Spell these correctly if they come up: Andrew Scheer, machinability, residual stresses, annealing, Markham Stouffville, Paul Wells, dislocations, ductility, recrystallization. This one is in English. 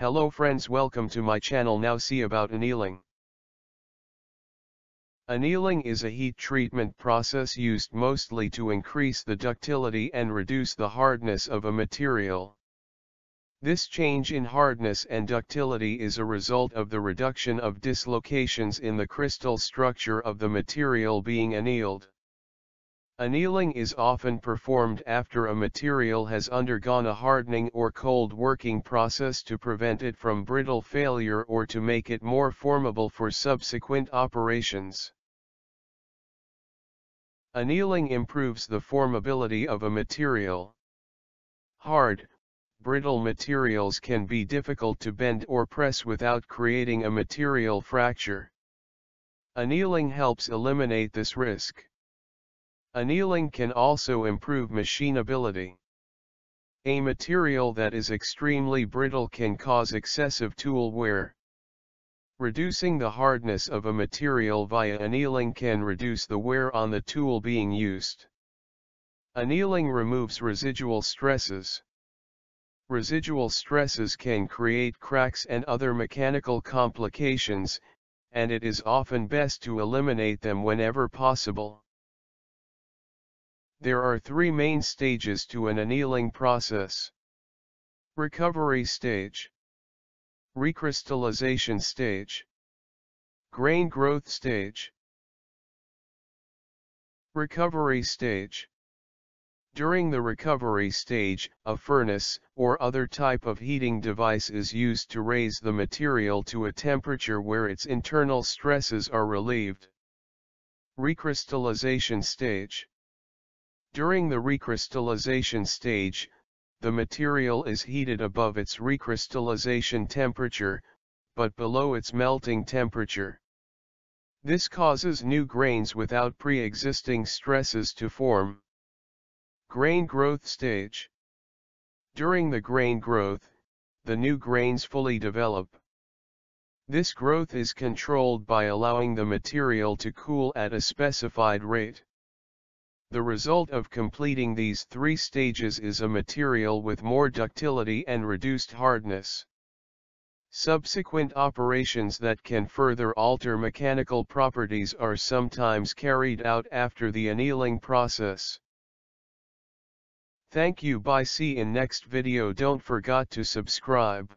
Hello friends, welcome to my channel. Now see about annealing. Annealing is a heat treatment process used mostly to increase the ductility and reduce the hardness of a material. This change in hardness and ductility is a result of the reduction of dislocations in the crystal structure of the material being annealed. Annealing is often performed after a material has undergone a hardening or cold working process to prevent it from brittle failure or to make it more formable for subsequent operations. Annealing improves the formability of a material. Hard, brittle materials can be difficult to bend or press without creating a material fracture. Annealing helps eliminate this risk. Annealing can also improve machinability. A material that is extremely brittle can cause excessive tool wear. Reducing the hardness of a material via annealing can reduce the wear on the tool being used. Annealing removes residual stresses. Residual stresses can create cracks and other mechanical complications, and it is often best to eliminate them whenever possible. There are three main stages to an annealing process: recovery stage, recrystallization stage, grain growth stage. Recovery stage. During the recovery stage, a furnace or other type of heating device is used to raise the material to a temperature where its internal stresses are relieved. Recrystallization stage. During the recrystallization stage, the material is heated above its recrystallization temperature, but below its melting temperature. This causes new grains without pre-existing stresses to form. Grain growth stage. During the grain growth, the new grains fully develop. This growth is controlled by allowing the material to cool at a specified rate. The result of completing these three stages is a material with more ductility and reduced hardness. Subsequent operations that can further alter mechanical properties are sometimes carried out after the annealing process. Thank you. Bye. See in next video. Don't forget to subscribe.